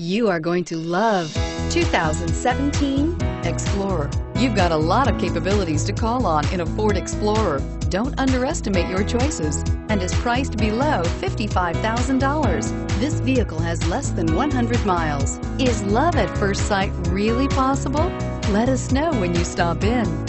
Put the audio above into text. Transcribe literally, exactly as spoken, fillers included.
You are going to love two thousand seventeen Explorer. You've got a lot of capabilities to call on in a Ford Explorer. Don't underestimate your choices and is priced below fifty-five thousand dollars. This vehicle has less than one hundred miles. Is love at first sight really possible? Let us know when you stop in.